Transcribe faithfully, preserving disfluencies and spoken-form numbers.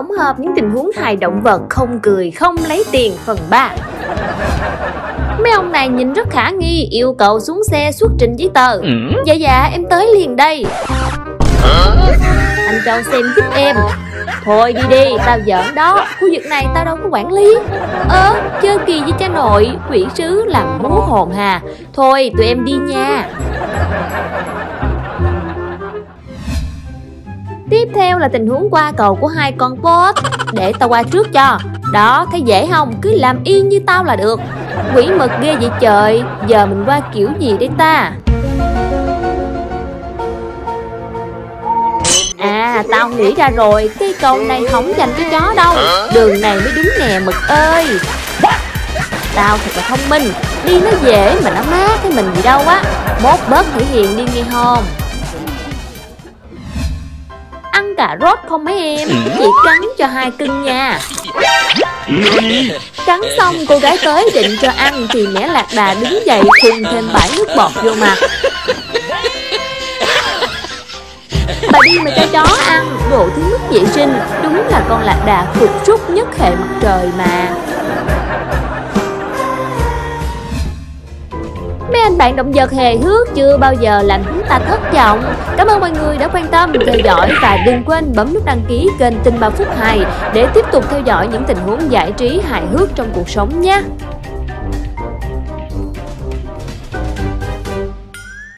tổng hợp những tình huống hài động vật không cười không lấy tiền phần ba. Mấy ông này nhìn rất khả nghi, yêu cầu xuống xe xuất trình giấy tờ. Ừ. Dạ dạ em tới liền đây. Hả? Anh Châu xem giúp em. Thôi đi đi, tao giỡn đó, khu vực này tao đâu có quản lý. Ớ, ờ, chơi kỳ với cha nội, quỷ sứ làm bố hồn hà. Thôi tụi em đi nha. Tiếp theo là tình huống qua cầu của hai con bot. Để tao qua trước cho. Đó, thấy dễ không, cứ làm y như tao là được. Quỷ mực ghê vậy trời, giờ mình qua kiểu gì đây ta? À, tao nghĩ ra rồi, cây cầu này không dành cho chó đâu. Đường này mới đúng nè mực ơi. Tao thật là thông minh, đi nó dễ mà nó mát cái mình gì đâu á. Mốt bớt thể hiện đi nghe hồn. Ăn cà rốt không mấy em, chị cắn cho hai cưng nha. Cắn xong cô gái tới định cho ăn thì mẻ lạc đà đứng dậy phun thêm bãi nước bọt vô mặt. Bà đi mà cho chó ăn, bộ thứ mất vệ sinh, đúng là con lạc đà phục trúc nhất hệ mặt trời mà. Mấy anh bạn động vật hề hước chưa bao giờ làm chúng ta thất vọng. Cảm ơn mọi người đã quan tâm, theo dõi và đừng quên bấm nút đăng ký kênh Tin ba Phút Hài để tiếp tục theo dõi những tình huống giải trí hài hước trong cuộc sống nhé.